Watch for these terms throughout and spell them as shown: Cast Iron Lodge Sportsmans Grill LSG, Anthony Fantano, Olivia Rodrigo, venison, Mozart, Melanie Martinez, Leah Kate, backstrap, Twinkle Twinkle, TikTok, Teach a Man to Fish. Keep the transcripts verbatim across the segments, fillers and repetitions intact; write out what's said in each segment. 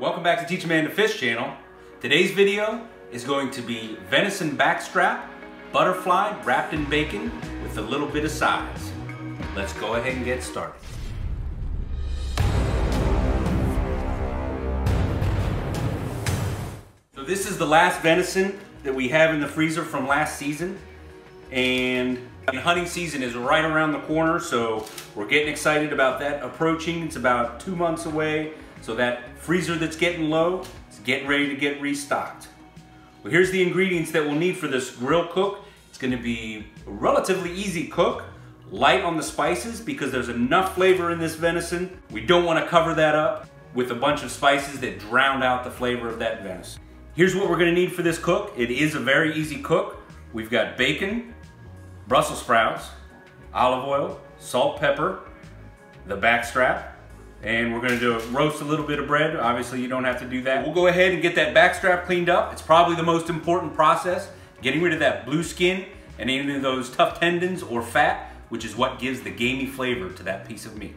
Welcome back to Teach a Man to Fish channel. Today's video is going to be venison backstrap, butterfly wrapped in bacon with a little bit of size. Let's go ahead and get started. So this is the last venison that we have in the freezer from last season. And the hunting season is right around the corner, so we're getting excited about that approaching. It's about two months away, so that freezer that's getting low is getting ready to get restocked. Well, here's the ingredients that we'll need for this grill cook. It's going to be a relatively easy cook, light on the spices because there's enough flavor in this venison. We don't want to cover that up with a bunch of spices that drown out the flavor of that venison. Here's what we're going to need for this cook. It is a very easy cook. We've got bacon, Brussels sprouts, olive oil, salt, pepper, the backstrap, and we're gonna do a, roast a little bit of bread. Obviously you don't have to do that. We'll go ahead and get that backstrap cleaned up. It's probably the most important process, getting rid of that blue skin and any of those tough tendons or fat, which is what gives the gamey flavor to that piece of meat.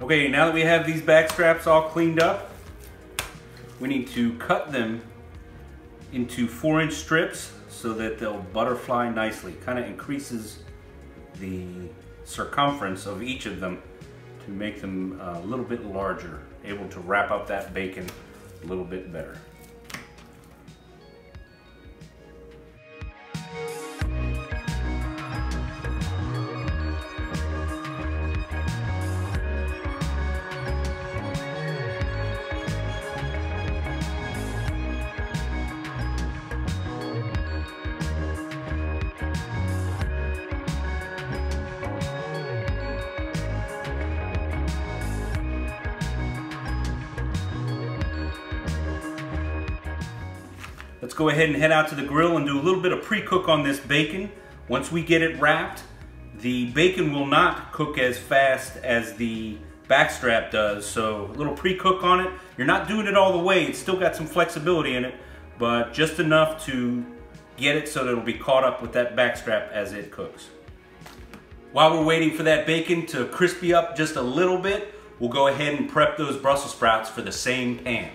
Okay, now that we have these back straps all cleaned up, we need to cut them into four inch strips so that they'll butterfly nicely. Kind of increases the circumference of each of them to make them a little bit larger, able to wrap up that bacon a little bit better. Let's go ahead and head out to the grill and do a little bit of pre-cook on this bacon. Once we get it wrapped, the bacon will not cook as fast as the backstrap does, so a little pre-cook on it. You're not doing it all the way, it's still got some flexibility in it, but just enough to get it so that it'll be caught up with that backstrap as it cooks. While we're waiting for that bacon to crispy up just a little bit, we'll go ahead and prep those Brussels sprouts for the same pan.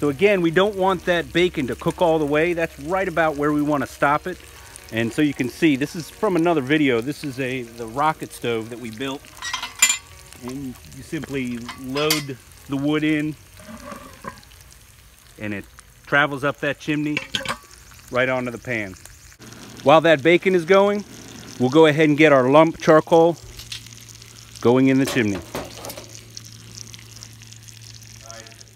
So again, we don't want that bacon to cook all the way. That's right about where we want to stop it. And so you can see, this is from another video. This is a the rocket stove that we built. And you simply load the wood in and it travels up that chimney right onto the pan. While that bacon is going, we'll go ahead and get our lump charcoal going in the chimney.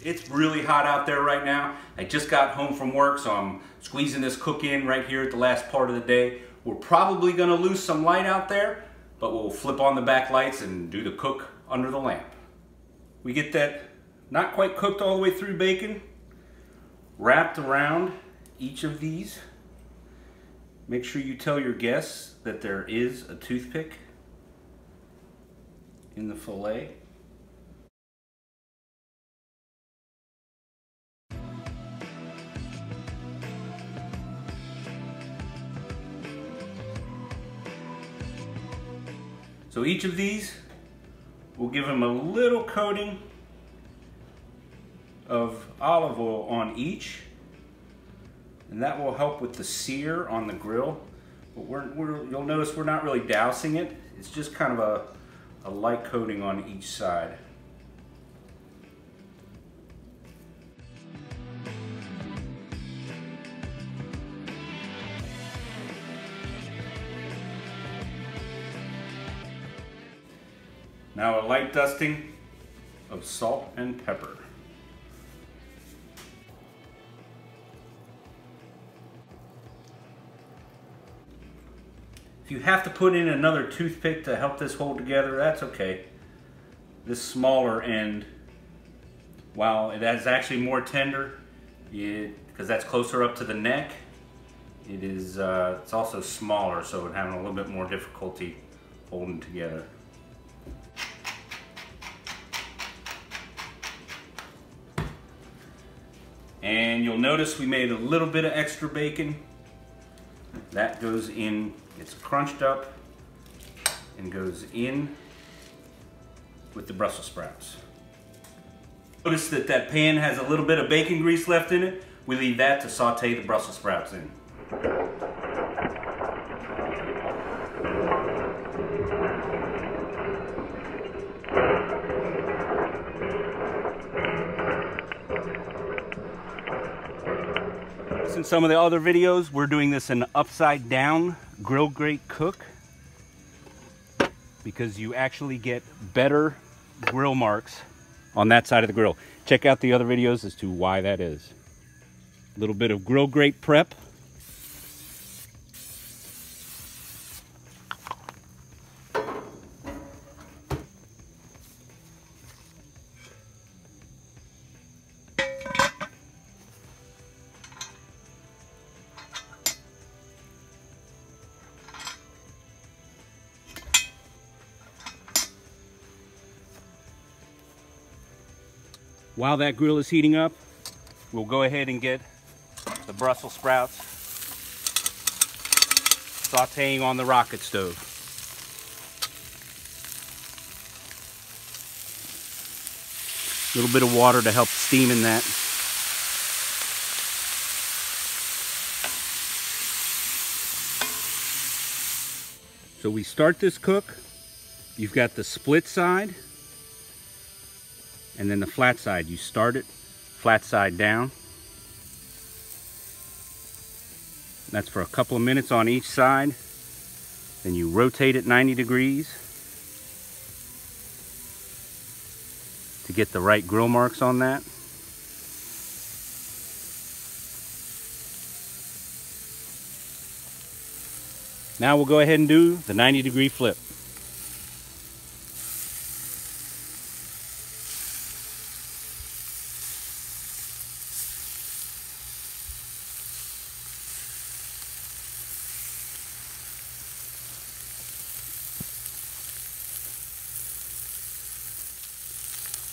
It's really hot out there right now. I just got home from work, so I'm squeezing this cook in right here at the last part of the day. We're probably gonna lose some light out there, but we'll flip on the back lights and do the cook under the lamp. We get that not quite cooked all the way through bacon, wrapped around each of these. Make sure you tell your guests that there is a toothpick in the fillet. So each of these, we'll give them a little coating of olive oil on each, and that will help with the sear on the grill. But we're, we're, you'll notice we're not really dousing it. It's just kind of a, a light coating on each side. Now a light dusting of salt and pepper. If you have to put in another toothpick to help this hold together, that's okay. This smaller end, while it is actually more tender, it because that's closer up to the neck. It is, uh, it's also smaller, so it's having a little bit more difficulty holding together. And you'll notice we made a little bit of extra bacon. That goes in, it's crunched up and goes in with the Brussels sprouts. Notice that that pan has a little bit of bacon grease left in it. We leave that to saute the Brussels sprouts in. In some of the other videos, we're doing this in upside down grill grate cook because you actually get better grill marks on that side of the grill. Check out the other videos as to why that is. A little bit of grill grate prep. While that grill is heating up, we'll go ahead and get the Brussels sprouts sauteing on the rocket stove. A little bit of water to help steam in that. So we start this cook. You've got the split side, and then the flat side. You start it flat side down. That's for a couple of minutes on each side. Then you rotate it ninety degrees to get the right grill marks on that. Now we'll go ahead and do the ninety degree flip.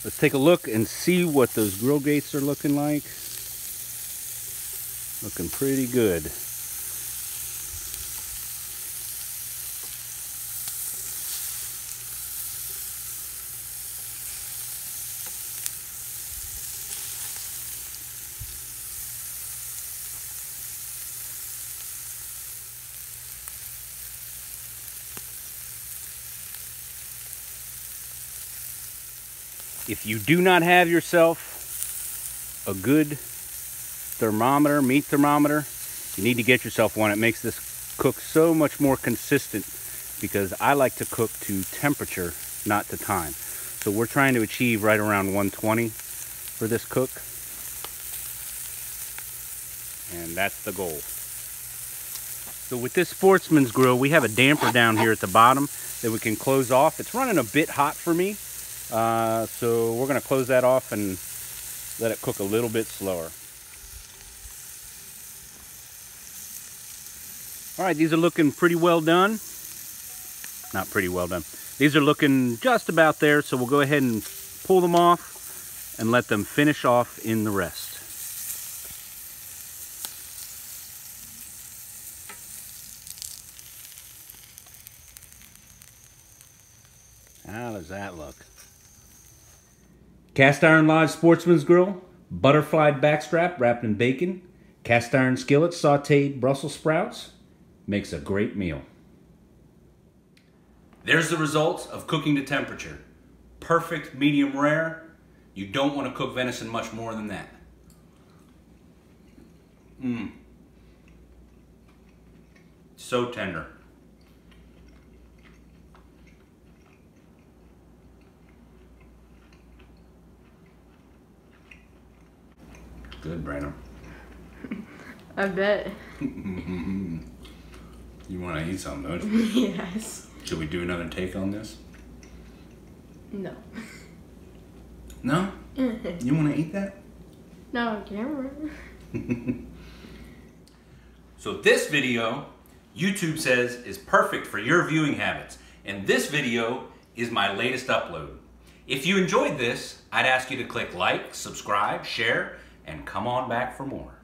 Let's take a look and see what those grill grates are looking like. Looking pretty good. If you do not have yourself a good thermometer, meat thermometer, you need to get yourself one. It makes this cook so much more consistent because I like to cook to temperature, not to time. So we're trying to achieve right around one twenty for this cook. And that's the goal. So with this Sportsman's Grill, we have a damper down here at the bottom that we can close off. It's running a bit hot for me. Uh, so we're going to close that off and let it cook a little bit slower. All right, these are looking pretty well done. Not pretty well done. These are looking just about there, so we'll go ahead and pull them off and let them finish off in the rest. How does that look? Cast Iron Lodge Sportsman's Grill, butterfly backstrap wrapped in bacon, cast iron skillet, sauteed Brussels sprouts, makes a great meal. There's the results of cooking to temperature. Perfect medium rare. You don't want to cook venison much more than that. Mmm. So tender. Good, Brandon. I bet. You want to eat some, don't you? Yes. Should we do another take on this? No. No? You want to eat that? No, I can't remember. So this video, YouTube says, is perfect for your viewing habits, and this video is my latest upload. If you enjoyed this, I'd ask you to click like, subscribe, share, and come on back for more.